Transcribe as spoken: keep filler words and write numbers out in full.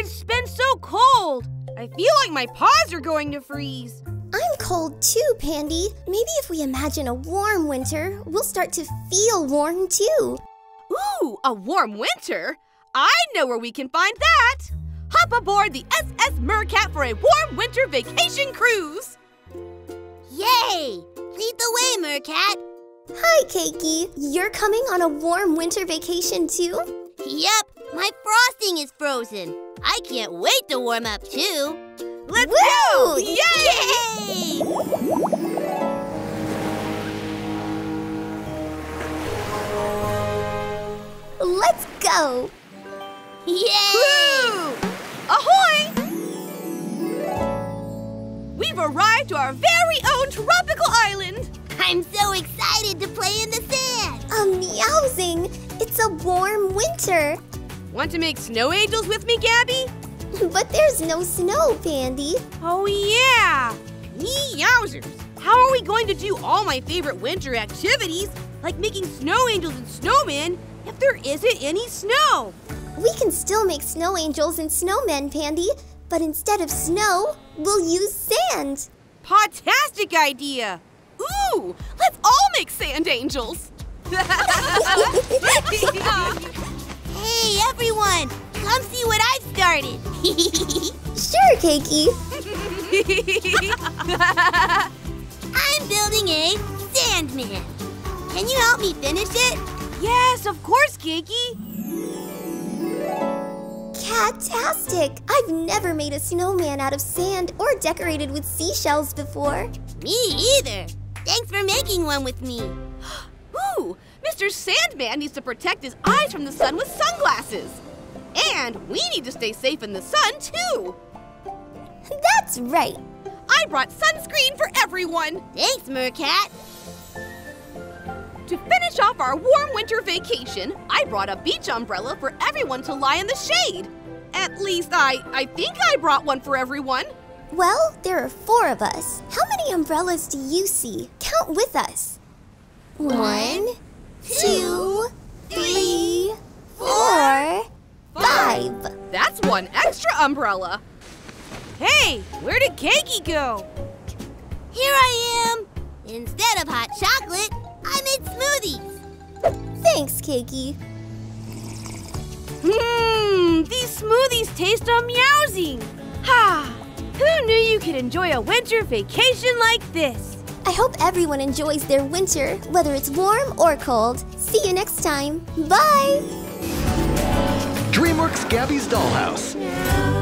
It's been so cold. I feel like my paws are going to freeze. I'm cold too, Pandy. Maybe if we imagine a warm winter, we'll start to feel warm too. Ooh, a warm winter? I know where we can find that. Hop aboard the S S Mercat for a warm winter vacation cruise. Yay! Lead the way, Mercat. Hi, Keiki. You're coming on a warm winter vacation too? Yep, my frosting is frozen. I can't wait to warm up too. Let's Woo! Go! Yay! Yay! Let's go! Yay! Woo! Ahoy! We've arrived to our very own tropical island. I'm so excited to play in the sand. A meowsing! It's a warm winter. Want to make snow angels with me, Gabby? But there's no snow, Pandy. Oh, yeah. Meowsers. How are we going to do all my favorite winter activities, like making snow angels and snowmen, if there isn't any snow? We can still make snow angels and snowmen, Pandy. But instead of snow, we'll use sand. Potastic idea. Ooh, let's all make sand angels. Hey, everyone. Come see what I've started. Sure, Keiki. I'm building a Sandman. Can you help me finish it? Yes, of course, Keiki. Catastic! I've never made a snowman out of sand or decorated with seashells before. Me either. Thanks for making one with me. Ooh, Mister Sandman needs to protect his eyes from the sun with sunglasses. And we need to stay safe in the sun, too. That's right. I brought sunscreen for everyone. Thanks, Mercat. To finish off our warm winter vacation, I brought a beach umbrella for everyone to lie in the shade. At least I, I think I brought one for everyone. Well, there are four of us. How many umbrellas do you see? Count with us. One, two, three, four... Five. That's one extra umbrella. Hey, where did Keiki go? Here I am. Instead of hot chocolate, I made smoothies. Thanks, Keiki. Mmm, these smoothies taste amazing. Ha! Who knew you could enjoy a winter vacation like this? I hope everyone enjoys their winter, whether it's warm or cold. See you next time. Bye. DreamWorks Gabby's Dollhouse.